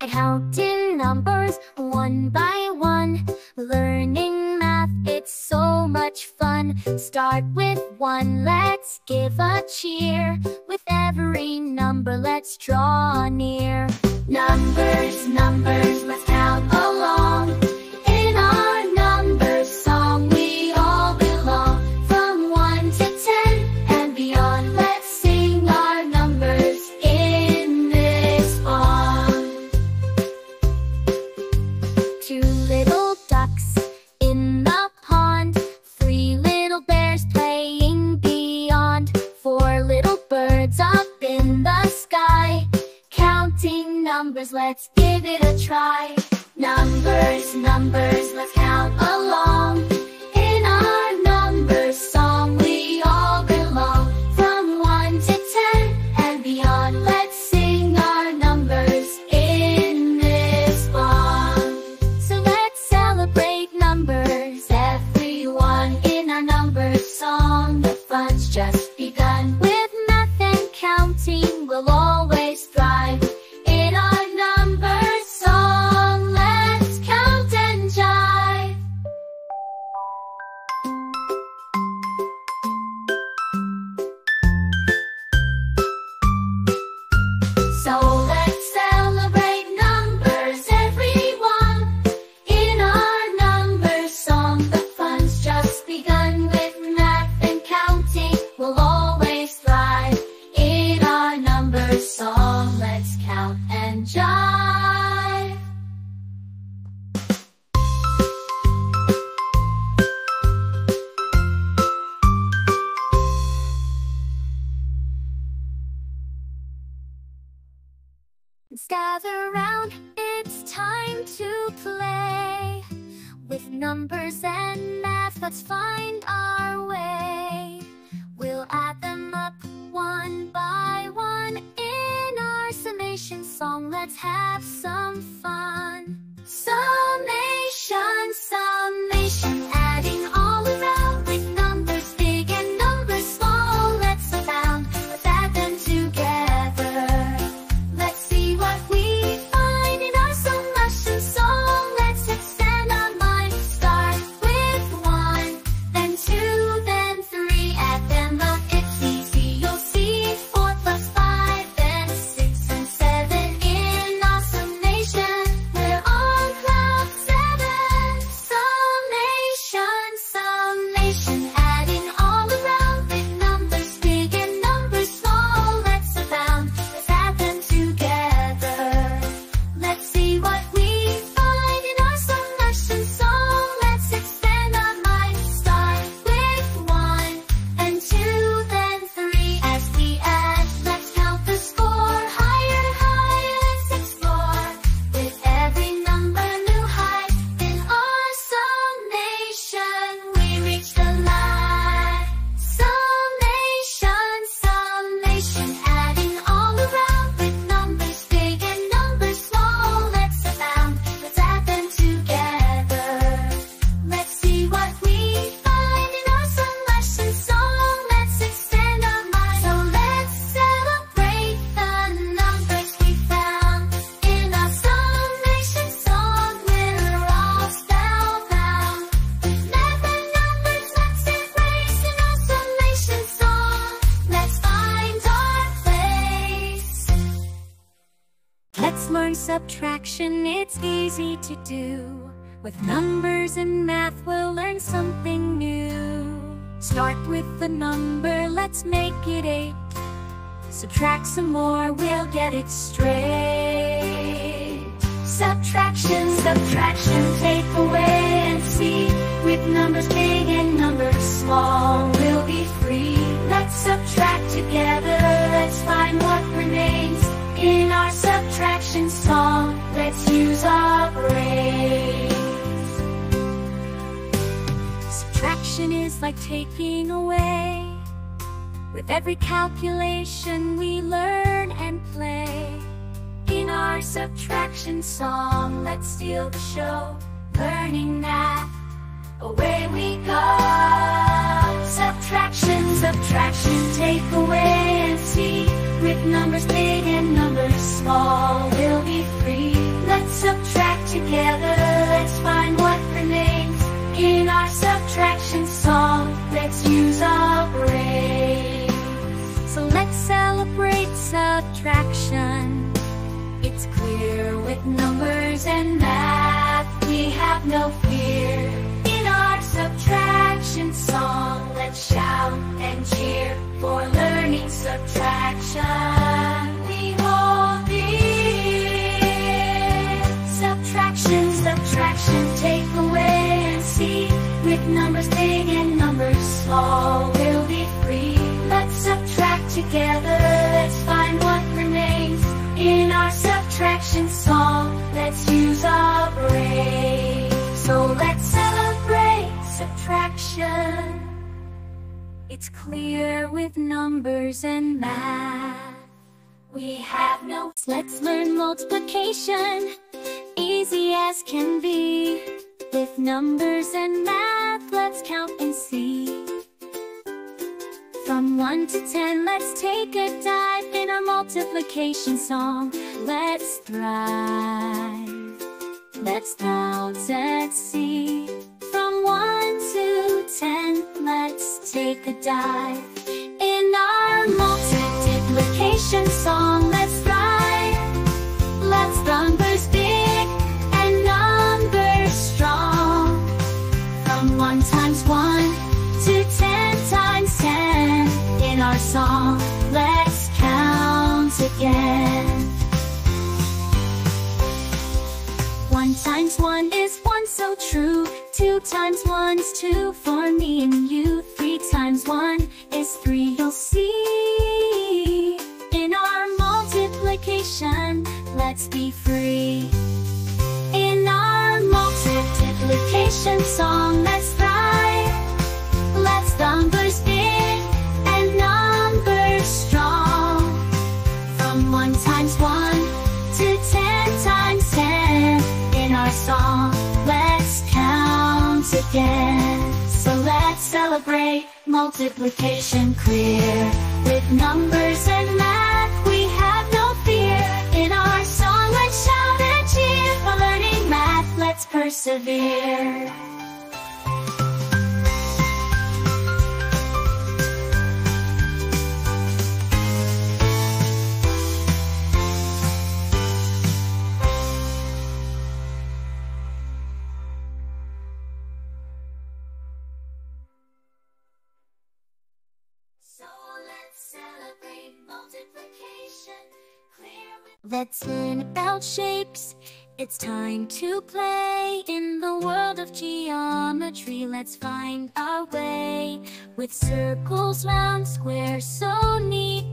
I helped in numbers one by one. Learning math, it's so much fun. Start with one, let's give a cheer. With every number, let's draw near. Numbers, numbers, let's count along. In our numbers song, we all belong. From 1 to 10 and beyond, let's sing our numbers in this song. 2 little ducks in the pond. 3 little bears playing beyond. 4 little birds up in the sky. Counting numbers, let's give it a try. Numbers, numbers, let's count along. In our numbers song, we all belong. From 1 to 10 and beyond, let's sing our numbers in this song. So let's celebrate numbers, everyone. In our numbers song, the fun's just begun. With math and counting, we'll always thrive. In our numbers song, let's count and jive. So let's celebrate numbers, everyone. In our numbers song, the fun's just begun. With math and counting, we'll always thrive. In our numbers song, let's count and jive. Let's gather round, it's time to play. With numbers and math, let's find our way. We'll add them up one by one. In our summation song, let's have some fun. Summation, summation, adding all around. With numbers big and numbers small, let's abound. Let's add them together. Let's see what we find in our summation song. Let's expand our mind. Start with 1, then 2, then 3. Add them up, it's easy, you'll see. 4 plus 5, then 6 and 7. In our summation, we're on cloud 7. Summation, summation, adding all around. With numbers big and numbers small, let's abound. Let's add them together. Let's see what we find in our summation song. Let's expand our mind. Start with 1 and 2, then 3. As we add, let's count the score. Higher, higher, let's explore. With every number, new height. In our summation, we reach the light. Summation, summation, adding all around. With numbers big and numbers small, let's abound. Let's add them together. Let's see what we find in our summation song. Let's expand our mind. So let's celebrate the numbers we found. In our summation song, we're all spellbound. With math and numbers, let's embrace. In our summation song, let's find our place. Let's learn subtraction, it's easy to do. With numbers and math, we'll learn something new. Start with the number, let's make it 8. Subtract some more, we'll get it straight. Subtraction, subtraction, take away and see. With numbers big and numbers small, we'll be free. Let's subtract together, let's find what remains. In our subtraction song, let's use our brains. Subtraction is like taking away. With every calculation, we learn and play. In our subtraction song, let's steal the show. Learning math, away we go. Subtraction, subtraction, take away and see. With numbers big and numbers small, we'll be free. subtract together, let's find what remains. In our subtraction song, let's use our brains. So let's celebrate subtraction. It's clear with numbers and math, we have no fear. In our subtraction song, let's shout and cheer for learning subtraction. Subtraction, take away and see. With numbers big and numbers small, we'll be free. Let's subtract together, let's find what remains. In our subtraction song, let's use our brains. So let's celebrate subtraction. It's clear with numbers and math, we have no. Let's learn multiplication, easy as can be. With numbers and math, let's count and see. From 1 to 10, let's take a dive in our multiplication song. Let's thrive, let's count and see. From 1 to 10, let's take a dive in our multiplication song. Let's thrive, let's numbers be. Song, let's count again. 1 times 1 is 1, so true. 2 times 1's 2 for me and you. 3 times 1 is 3, you'll see. In our multiplication, let's be free. In our multiplication song, let's thrive, let's numbers big. Song, let's count again. So let's celebrate multiplication clear. With numbers and math, we have no fear. In our song, let's shout and cheer. For learning math, let's persevere. Let's learn about shapes. It's time to play. In the world of geometry, let's find our way. With circles, round, squares, so neat.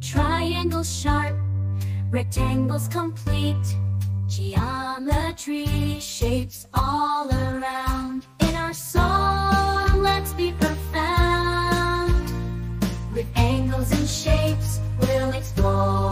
Triangles sharp, rectangles complete. Geometry, shapes all around. In our song, let's be profound. With angles and shapes, we'll explore.